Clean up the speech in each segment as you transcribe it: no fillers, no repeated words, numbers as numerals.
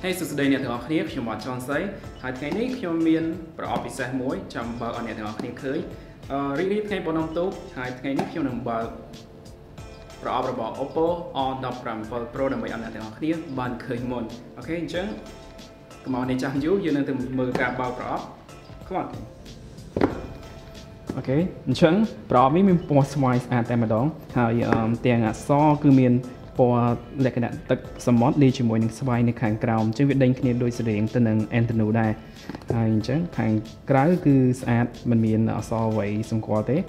Hey, Susan, you're not here. You might chance say, I can make your mean, but office at more, jump on it. Really, people on top, I can make your number. Probable Oppo on the Pro number on the here, one curtain moon. Okay, Jen, come on, it's you know the move about prop. Come on. Okay, Jen, probably mean post wise at Amadon. How you then saw Gumin. For like that, some mod leech morning swine the kind ground, just with link near those rings and the new day. And just kind ground goose at Mamin as always some quality.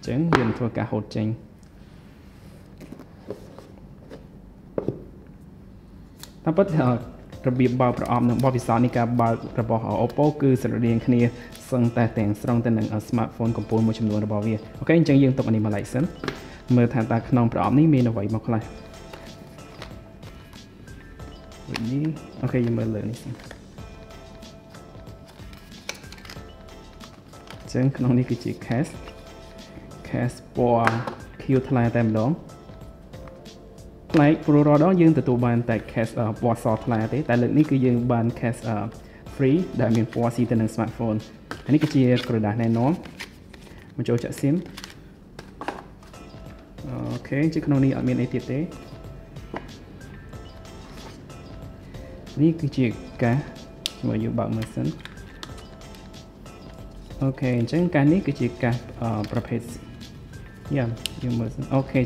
Just didn't talk a hot thing. But the big bar from the Bobby Sonica bar about Oppo is a link near some tatting strong than a smartphone component which you know about here. Okay, just you talk on him like some. មើលថាតើក្នុងប្រអប់នេះមានអ្វីមកខ្លះ Okay, chicken only I mean 80. Okay, profits. Yeah, you must. Okay,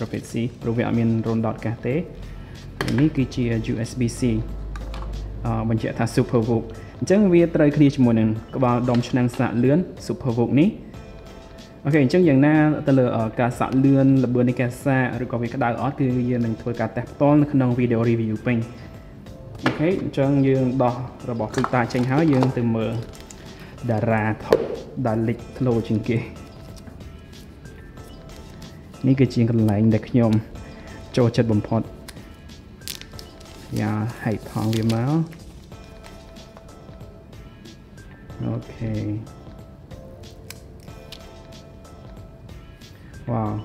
profits. I mean, USB C. When you have super book. We try to morning about Dom Chan super book. Okay, just like that, the video review ping. Okay, just you đó, robot chúng ta tranh háo dương từ mở đà ra thọc đà lịch lô trên kia. Ní cái chuyện còn lại để nhom cho chất bầm phật. Dạ, hãy thong về máu. Okay. Wow.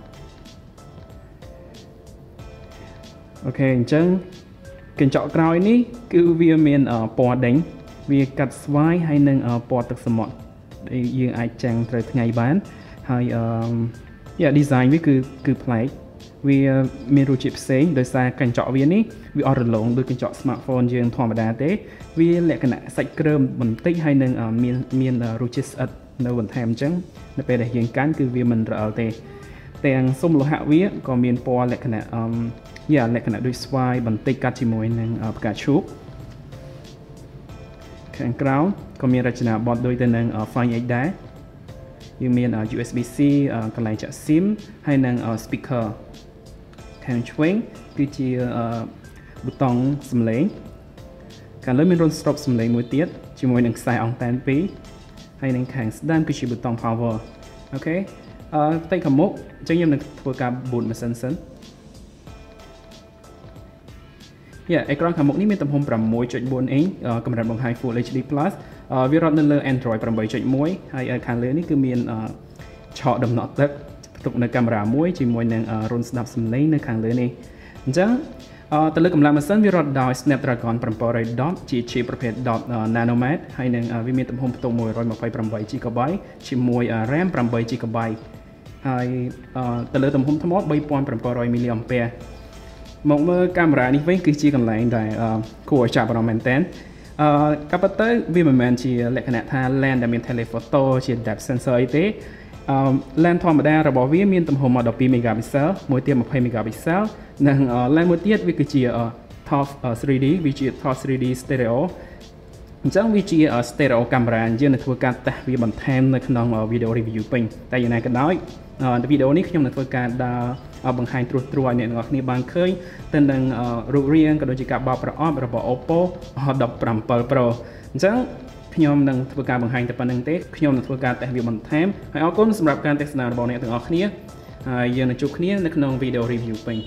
Okay, chăng kênh chọn cào này cứ việc mình bỏ đánh việc cắt vai hay nâng bỏ thực sự mọt để riêng ai chăng thời ngày bán hay design với cứ play vì mình rồi chip xế đời xa kênh chọn viên này vì ở lồng đôi kênh chọn smartphone riêng thoải mái đa tế vì lẽ cái này sạch cơm mình tích hay nâng mình rồi chip sạch nó vẫn thèm chăng nó phải để riêng cán cứ việc mình rồi tế แต่งส้มโลหะវាក៏មានពណ៌លក្ខណៈ USB C កន្លែងចាក់ SIM ហើយ speaker ខាង power okay តែខាងមុខចឹងខ្ញុំនឹងធ្វើការ Yeah, អេក្រង់ខាងមុខនេះមានទំហំ 6.4 អ៊ីញ កម្រិតបង្ហាញ Full HD Plus វារត់នៅលើ Android 8.1 ហើយខាងលើនេះគឺមាន ឆក់ដំណក់ទឹកផ្ទុកនៅកាមេរ៉ាមួយជាមួយនឹងរន្ធស្ដាប់សំឡេងនៅខាងលើនេះអញ្ចឹងទៅលើកម្លាំងម៉ាស៊ីនវារត់ដោយ Snapdragon 710 ជា chip ប្រភេទ nanomet ហើយនឹងវាមានទំហំផ្ទុក 128 GB ជាមួយ RAM 8 GB ហើយទៅលើទំហំថ្ម 3700 mAh មកមើលកាមេរ៉ានេះវិញគឺជាកន្លែងដែលគួរឲ្យចាប់អារម្មណ៍មែនតើកាប់ទៅវាមិនមែនជាលក្ខណៈថា lens ដែលមាន telephoto ជា depth sensor ទេ lens ធម្មតារបស់វាមានទំហំ 12 megapixel មួយទៀត 20 megapixel និង lens មួយទៀតវាគឺជា ToF 3D វាជា ToF 3D stereo អញ្ចឹងវាជា stereo camera យើងនឹងធ្វើការតេស្តវាបន្ថែមនៅក្នុង video review ពេញតែយ៉ាងណាក៏ដោយ video នេះខ្ញុំនឹងធ្វើការបង្ហាញត្រួសត្រាយអ្នកទាំងអស់គ្នាបានឃើញទៅនឹងរូបរាងក៏ដូចជាការបោកប្រអប់របស់ Oppo 17 Pro អញ្ចឹងខ្ញុំនឹងធ្វើការបង្ហាញតែប៉ុណ្្នឹងទេខ្ញុំនឹងធ្វើការតេស្តវាបន្ថែមហើយអរគុណសម្រាប់ការទស្សនារបស់អ្នកទាំងអស់គ្នាហើយយើងនឹងជួបគ្នានៅក្នុង video review ពេញ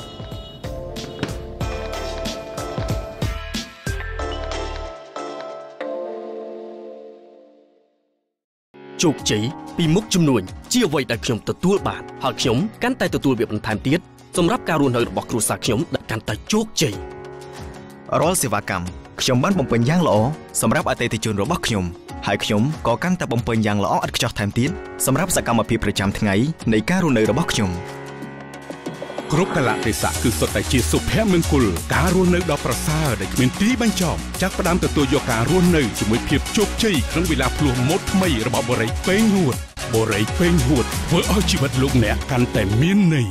ជោគជ័យពីមុខជំនួញជាអ្វីដែលខ្ញុំទទួលបានហើយខ្ញុំកាន់តែទទួលវាបន្ថែមទៀតសម្រាប់ការរស់នៅរបស់គ្រួសារខ្ញុំដែលកាន់តែជោគជ័យ រាល់សេវាកម្មខ្ញុំបានបំពេញយ៉ាងល្អសម្រាប់អតិថិជនរបស់ខ្ញុំហើយខ្ញុំក៏កាន់តែបំពេញយ៉ាងល្អឥតខ្ចោះថែមទៀតសម្រាប់សកម្មភាពប្រចាំថ្ងៃនៃការរស់នៅរបស់ខ្ញុំគ្រប់កលៈទេសៈគឺសុទ្ធតែជាសុភមង្គលការរស់នៅដ៏ប្រសើរដែលគ្មានទីបញ្ចប់ចាក់ផ្ដើមទទួលយកការរស់នៅជាមួយភាពជោគជ័យក្នុងវេលាភ្លោះមុតថ្មីរបស់បរិយពេងហួតធ្វើឲ្យជីវិតលោកអ្នកកាន់តែមានន័យ